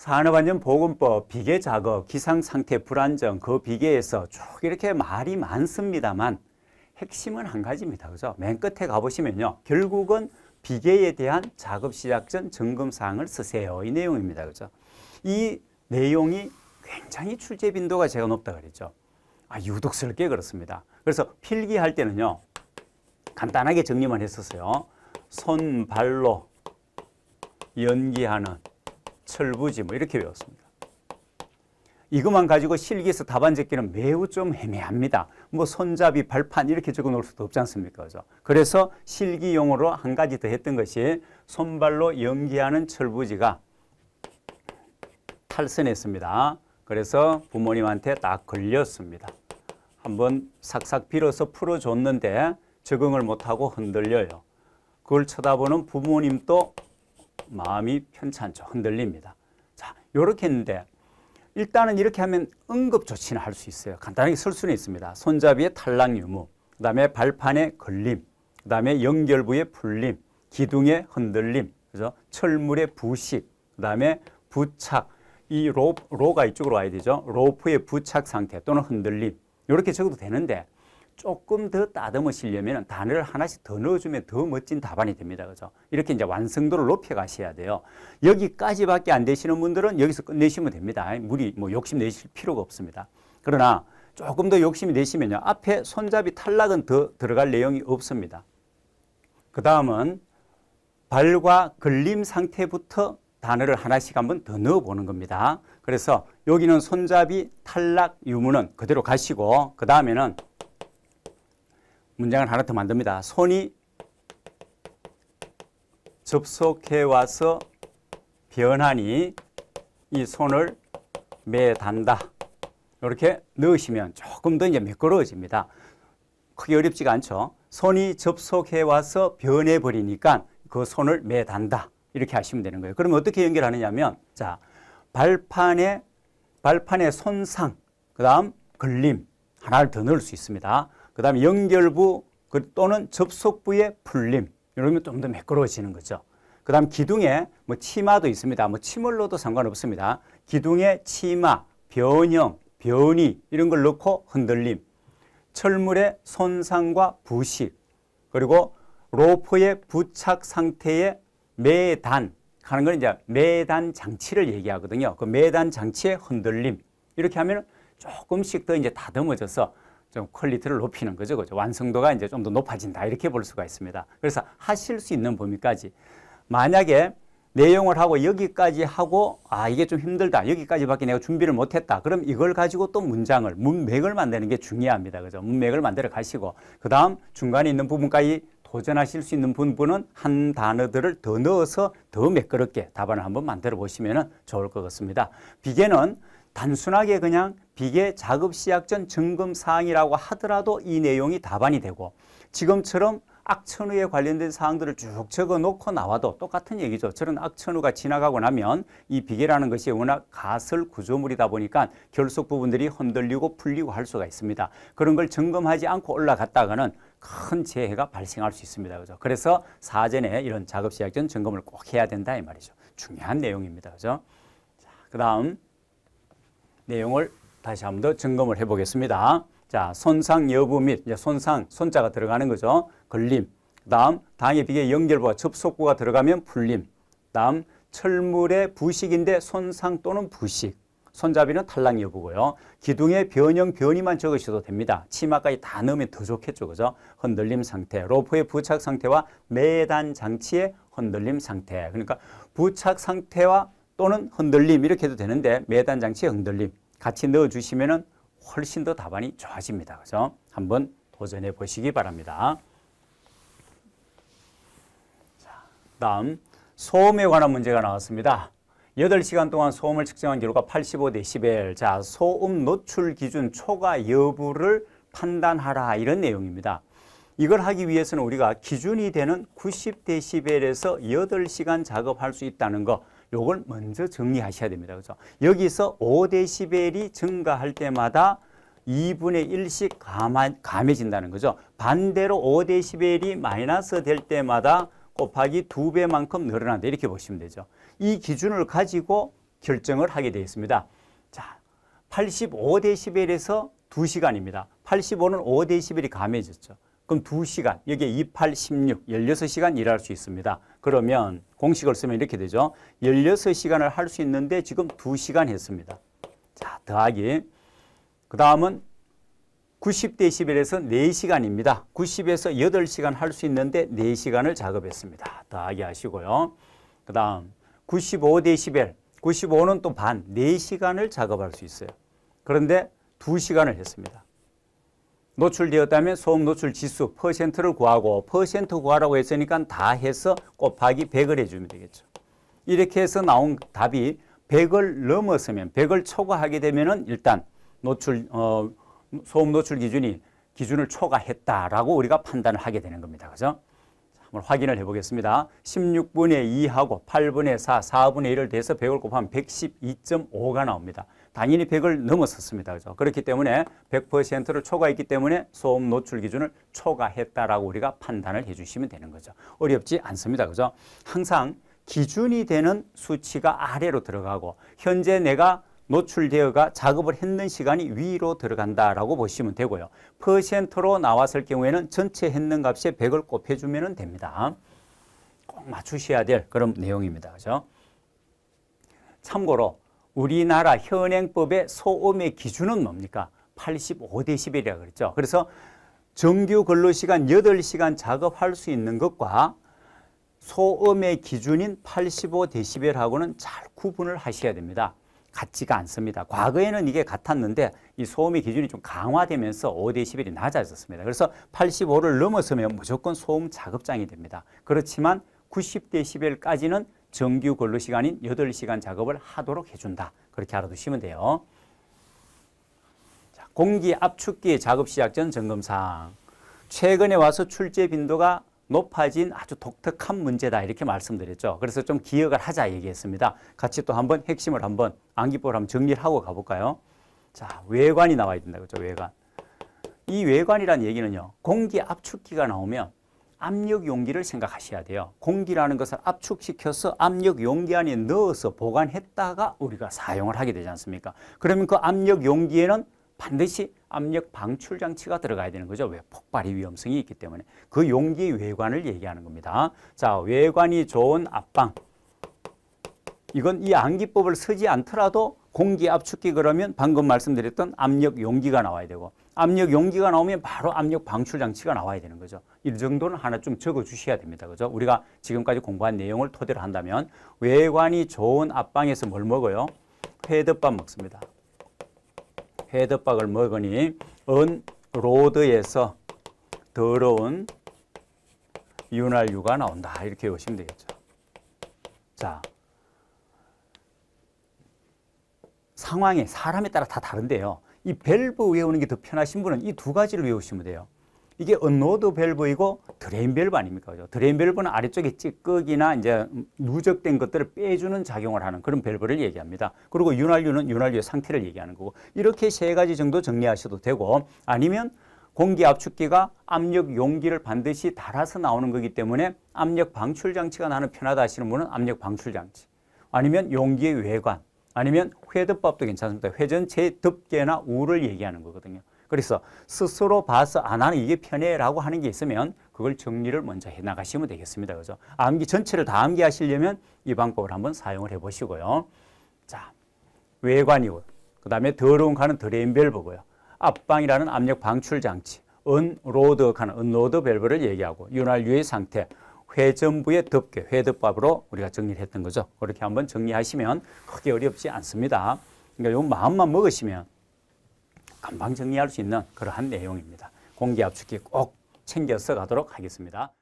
산업안전보건법, 비계작업, 기상상태 불안정, 그 비계에서 쭉 이렇게 말이 많습니다만 핵심은 한 가지입니다. 그죠? 맨 끝에 가보시면요. 결국은 비계에 대한 작업 시작 전 점검사항을 쓰세요. 이 내용입니다. 그죠? 이 내용이 굉장히 출제 빈도가 제가 높다 그랬죠. 유독스럽게 그렇습니다. 그래서 필기할 때는요. 간단하게 정리만 했었어요. 손, 발로 연기하는 철부지 뭐 이렇게 외웠습니다. 이것만 가지고 실기에서 답안 적기는 매우 좀 애매합니다. 뭐 손잡이, 발판 이렇게 적어 놓을 수도 없지 않습니까? 그죠? 그래서 실기용으로 한 가지 더 했던 것이 손발로 연기하는 철부지가 탈선했습니다. 그래서 부모님한테 딱 걸렸습니다. 한번 싹싹 빌어서 풀어줬는데 적응을 못하고 흔들려요. 그걸 쳐다보는 부모님도 마음이 편찮죠. 흔들립니다. 자, 요렇게 했는데 일단은 이렇게 하면 응급조치는 할 수 있어요. 간단하게 쓸 수는 있습니다. 손잡이의 탈락 유무, 그 다음에 발판의 걸림, 그 다음에 연결부의 풀림, 기둥의 흔들림, 그죠? 철물의 부식, 그 다음에 부착, 이 로가 이쪽으로 와야 되죠. 로프의 부착 상태 또는 흔들림, 이렇게 적어도 되는데 조금 더 따듬으시려면 단어를 하나씩 더 넣어주면 더 멋진 답안이 됩니다. 그죠? 이렇게 이제 완성도를 높여가셔야 돼요. 여기까지밖에 안 되시는 분들은 여기서 끝내시면 됩니다. 무리, 뭐 욕심 내실 필요가 없습니다. 그러나 조금 더 욕심이 내시면요. 앞에 손잡이 탈락은 더 들어갈 내용이 없습니다. 그 다음은 발과 걸림 상태부터 단어를 하나씩 한번 더 넣어보는 겁니다. 그래서 여기는 손잡이 탈락 유무는 그대로 가시고 그 다음에는 문장을 하나 더 만듭니다. 손이 접속해와서 변하니 이 손을 매단다. 이렇게 넣으시면 조금 더 이제 매끄러워집니다. 크게 어렵지가 않죠. 손이 접속해와서 변해버리니까 그 손을 매단다. 이렇게 하시면 되는 거예요. 그럼 어떻게 연결하느냐면 자, 발판의 손상, 그 다음 걸림 하나를 더 넣을 수 있습니다. 그 다음에 연결부 또는 접속부의 풀림. 이러면 좀 더 매끄러워지는 거죠. 그 다음 기둥에 뭐 치마도 있습니다. 뭐 치물로도 상관없습니다. 기둥에 치마, 변형, 변이 이런 걸 넣고 흔들림. 철물의 손상과 부식. 그리고 로프의 부착 상태의 매단. 하는 건 이제 매단 장치를 얘기하거든요. 그 매단 장치의 흔들림. 이렇게 하면 조금씩 더 이제 다듬어져서 좀 퀄리티를 높이는 거죠. 그죠? 완성도가 이제 좀 더 높아진다. 이렇게 볼 수가 있습니다. 그래서 하실 수 있는 범위까지. 만약에 내용을 하고 여기까지 하고, 아, 이게 좀 힘들다. 여기까지밖에 내가 준비를 못했다. 그럼 이걸 가지고 또 문장을, 문맥을 만드는 게 중요합니다. 그죠? 문맥을 만들어 가시고, 그 다음 중간에 있는 부분까지 도전하실 수 있는 부분은 한 단어들을 더 넣어서 더 매끄럽게 답안을 한번 만들어 보시면 좋을 것 같습니다. 비계는 단순하게 그냥 비계 작업 시작 전 점검 사항이라고 하더라도 이 내용이 답안이 되고 지금처럼 악천후에 관련된 사항들을 쭉 적어놓고 나와도 똑같은 얘기죠. 저런 악천후가 지나가고 나면 이 비계라는 것이 워낙 가설 구조물이다 보니까 결속 부분들이 흔들리고 풀리고 할 수가 있습니다. 그런 걸 점검하지 않고 올라갔다가는 큰 재해가 발생할 수 있습니다. 그죠? 그래서 사전에 이런 작업 시작 전 점검을 꼭 해야 된다 이 말이죠. 중요한 내용입니다. 그죠? 자, 그다음 내용을 다시 한 번 더 점검을 해 보겠습니다. 자, 손상 여부 및 이제 손상, 손자가 들어가는 거죠. 걸림. 그다음 당의 비계 연결부와 접속부가 들어가면 풀림. 그다음 철물의 부식인데 손상 또는 부식. 손잡이는 탈락 여부고요. 기둥의 변형, 변이만 적으셔도 됩니다. 치마까지 다 넣으면 더 좋겠죠. 그죠? 흔들림 상태, 로프의 부착 상태와 매단 장치의 흔들림 상태. 그러니까 부착 상태와 또는 흔들림 이렇게 해도 되는데 매단 장치의 흔들림 같이 넣어주시면 훨씬 더 답안이 좋아집니다. 그죠? 한번 도전해 보시기 바랍니다. 자, 다음 소음에 관한 문제가 나왔습니다. 8시간 동안 소음을 측정한 결과 85dB. 자, 소음 노출 기준 초과 여부를 판단하라 이런 내용입니다. 이걸 하기 위해서는 우리가 기준이 되는 90dB에서 8시간 작업할 수 있다는 거 요걸 먼저 정리하셔야 됩니다. 그죠? 여기서 5dB이 증가할 때마다 2분의 1씩 감해진다는 거죠. 반대로 5dB이 마이너스 될 때마다 곱하기 2배만큼 늘어난다. 이렇게 보시면 되죠. 이 기준을 가지고 결정을 하게 되어 있습니다. 자, 85dB에서 2시간입니다. 85는 5dB이 감해졌죠. 그럼 2시간, 여기에 28, 16, 16시간 일할 수 있습니다. 그러면 공식을 쓰면 이렇게 되죠. 16시간을 할 수 있는데 지금 2시간 했습니다. 자, 더하기. 그 다음은 90dB에서 4시간입니다. 90에서 8시간 할 수 있는데 4시간을 작업했습니다. 더하기 하시고요. 그 다음 95dB, 95는 또 반, 4시간을 작업할 수 있어요. 그런데 2시간을 했습니다. 노출되었다면 소음 노출 지수 퍼센트를 구하고 퍼센트 구하라고 했으니까 다 해서 곱하기 100을 해주면 되겠죠. 이렇게 해서 나온 답이 100을 넘었으면 100을 초과하게 되면은 일단 노출 소음 노출 기준을 초과했다라고 우리가 판단을 하게 되는 겁니다. 그죠? 한번 확인을 해보겠습니다. 16분의 2하고 8분의 4, 4분의 1을 대해서 100을 곱하면 112.5가 나옵니다. 당연히 100을 넘어섰습니다. 그죠? 그렇기 때문에 100%를 초과했기 때문에 소음 노출 기준을 초과했다라고 우리가 판단을 해주시면 되는 거죠. 어렵지 않습니다. 그죠? 항상 기준이 되는 수치가 아래로 들어가고 현재 내가 노출되어가 작업을 했는 시간이 위로 들어간다라고 보시면 되고요. 퍼센트로 나왔을 경우에는 전체 했는 값에 100을 곱해주면 됩니다. 꼭 맞추셔야 될 그런 내용입니다. 그죠? 참고로 우리나라 현행법의 소음의 기준은 뭡니까? 85dB이라고 그랬죠. 그래서 정규 근로시간 8시간 작업할 수 있는 것과 소음의 기준인 85dB하고는 잘 구분을 하셔야 됩니다. 같지가 않습니다. 과거에는 이게 같았는데 이 소음의 기준이 좀 강화되면서 5dB이 낮아졌습니다. 그래서 85를 넘어서면 무조건 소음 작업장이 됩니다. 그렇지만 90dB까지는 정규 근로시간인 8시간 작업을 하도록 해준다. 그렇게 알아두시면 돼요. 자, 공기 압축기 작업 시작 전 점검사항. 최근에 와서 출제 빈도가 높아진 아주 독특한 문제다 이렇게 말씀드렸죠. 그래서 좀 기억을 하자 얘기했습니다. 같이 또 한번 핵심을 한번 암기법으로 한번 정리를 하고 가볼까요? 자, 외관이 나와야 된다. 그렇죠? 외관. 이 외관이란 얘기는요. 공기 압축기가 나오면 압력 용기를 생각하셔야 돼요. 공기라는 것을 압축시켜서 압력 용기 안에 넣어서 보관했다가 우리가 사용을 하게 되지 않습니까? 그러면 그 압력 용기에는 반드시 압력 방출 장치가 들어가야 되는 거죠. 왜? 폭발의 위험성이 있기 때문에. 그 용기 외관을 얘기하는 겁니다. 자, 외관이 좋은 압방. 이건 이 암기법을 쓰지 않더라도 공기 압축기 그러면 방금 말씀드렸던 압력 용기가 나와야 되고 압력 용기가 나오면 바로 압력 방출 장치가 나와야 되는 거죠. 이 정도는 하나 좀 적어 주셔야 됩니다. 그죠? 우리가 지금까지 공부한 내용을 토대로 한다면 외관이 좋은 압방에서 뭘 먹어요? 회덮밥 먹습니다. 회덮밥을 먹으니 언로드에서 더러운 윤활유가 나온다. 이렇게 보시면 되겠죠. 자, 상황에 사람에 따라 다 다른데요. 이 밸브 외우는 게 더 편하신 분은 이 두 가지를 외우시면 돼요. 이게 언로드 밸브이고 드레인 밸브 아닙니까? 그죠? 드레인 밸브는 아래쪽에 찌꺼기나 이제 누적된 것들을 빼주는 작용을 하는 그런 밸브를 얘기합니다. 그리고 윤활유는 윤활유의 상태를 얘기하는 거고 이렇게 세 가지 정도 정리하셔도 되고 아니면 공기 압축기가 압력 용기를 반드시 달아서 나오는 거기 때문에 압력 방출 장치가 나는 편하다 하시는 분은 압력 방출 장치 아니면 용기의 외관 아니면 회덮밥도 괜찮습니다. 회 전체의 덮개나 우를 얘기하는 거거든요. 그래서 스스로 봐서 아 나는 이게 편해라고 하는 게 있으면 그걸 정리를 먼저 해나가시면 되겠습니다. 그죠? 암기 전체를 다 암기하시려면 이 방법을 한번 사용을 해보시고요. 자, 외관이고 그 다음에 더러운 칸은 드레인 밸브고요. 압방이라는 압력 방출 장치, 언로드 칸은 언로드 밸브를 얘기하고 윤활유의 상태, 회전부의 덮개, 회덮밥으로 우리가 정리를 했던 거죠. 그렇게 한번 정리하시면 크게 어렵지 않습니다. 그러니까 이 마음만 먹으시면 금방 정리할 수 있는 그러한 내용입니다. 공기 압축기 꼭 챙겨서 가도록 하겠습니다.